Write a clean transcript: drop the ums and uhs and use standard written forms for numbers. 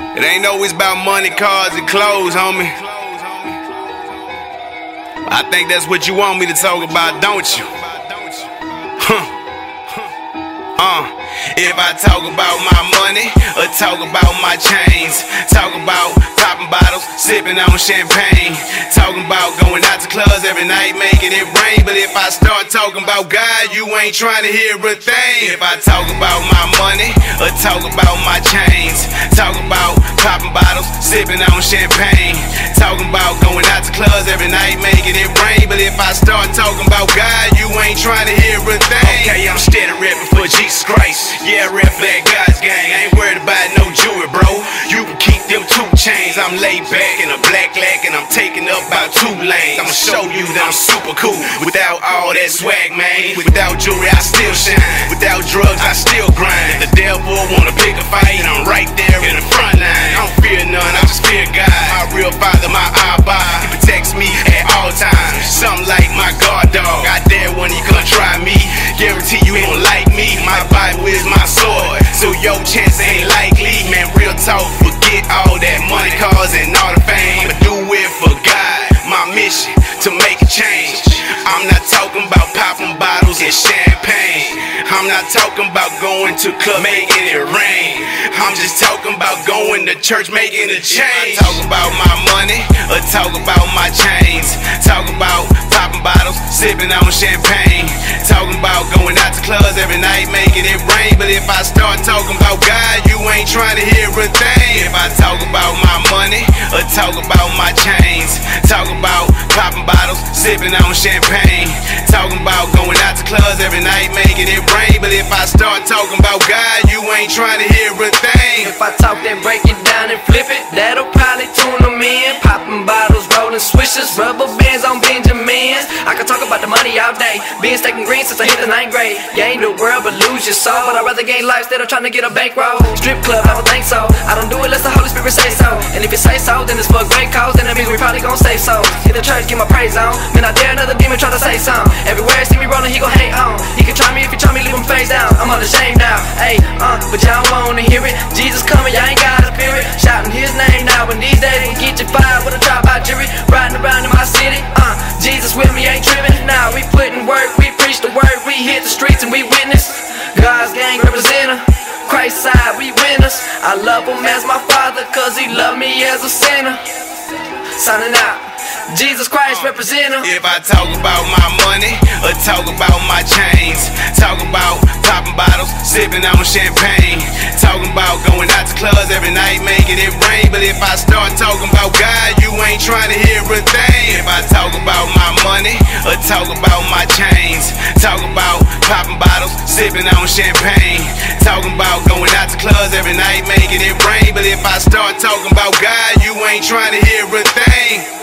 It ain't always about money, cars, and clothes, homie. I think that's what you want me to talk about, don't you? If I talk about my money or talk about my chains, talk about popping bottles, sipping on champagne, talking about going out to clubs every night, making it rain. But if I start talking about God, you ain't trying to hear a thing. If I talk about my money or talk about my chains, talk about popping bottles, sipping on champagne, talking about going out to clubs every night, making it rain. But if I start talking about God, you ain't trying to hear a thing. Okay, I'm steady repping for Jesus Christ. Yeah, I reflect God's gang, I ain't worried about no jewelry, bro. You can keep them 2 chains, I'm laid back in a black lack, and I'm taking up about 2 lanes. I'ma show you that I'm super cool, without all that swag, man. Without jewelry, I still shine, without drugs, I still grind. If the devil wanna pick a fight, I'm right there in the front line. I don't fear none, I just fear God, my real father, my Abba. He protects me at all times, something like my guard dog. Out there when he gonna try me, guarantee you ain't gonna like me. My Bible is my sword, so your chance ain't likely. Man, real talk, forget all that money, cars, and all the fame. I'ma do it for God, my mission, to make a change. I'm not talking about popping bottles and champagne. I'm not talking about going to club, making it rain. I'm just talking about going to church, making a change. Talk about my money or talk about my chains, talk about popping bottles, sipping on champagne, talking about going out to clubs every night, making it rain. But if I start talking about God, you ain't trying to hear a thing. If I talk about my money or talk about my chains, talk about popping bottles, sipping on champagne, talking about going out to clubs every night, making it rain. But if I start talking about God, you ain't trying to hear a thing. If I talk then break it down and flip it, that'll probably tune them in. Popping bottles, rolling swishes, rubber bands on Benjamins. I could talk about the money all day, been stacking green since I hit the 9th grade. Gain the world but lose your soul, but I'd rather gain life instead of trying to get a bankroll. Strip club, I don't think so, I don't do it unless the Holy Spirit say so. And if it say so, then it's for a great cause, then that means we probably gon' save so. Hit the church, get my praise on, man I dare another demon try to say something. Everywhere I see me rolling, he gon' hate on. He can try me, if he try me, leave him face down. I'm all ashamed now, ayy, but y'all wanna hear it. Jesus coming, y'all ain't gotta fear it. Shouting his name now, when these days we get you fired with a drop out jury. Riding around in my city, Jesus with me ain't tripping. Now we putting work, we preach the word, we hit the streets and we witness. God's gang representer, Christ's side, we winners. I love him as my father, cause he loved me as a sinner. Signing out. Jesus Christ representer. If I talk about my money or talk about my chains, talk about popping bottles, sipping on champagne, talking about going out to clubs every night, making it rain. But if I start talking about God, you ain't trying to hear a thing. If I talk about my money or talk about my chains, talk about popping bottles, sipping on champagne, talking about going out to clubs every night, making it rain. But if I start talking about God, you ain't trying to hear a thing.